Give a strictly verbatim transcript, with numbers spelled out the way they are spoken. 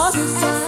Bos.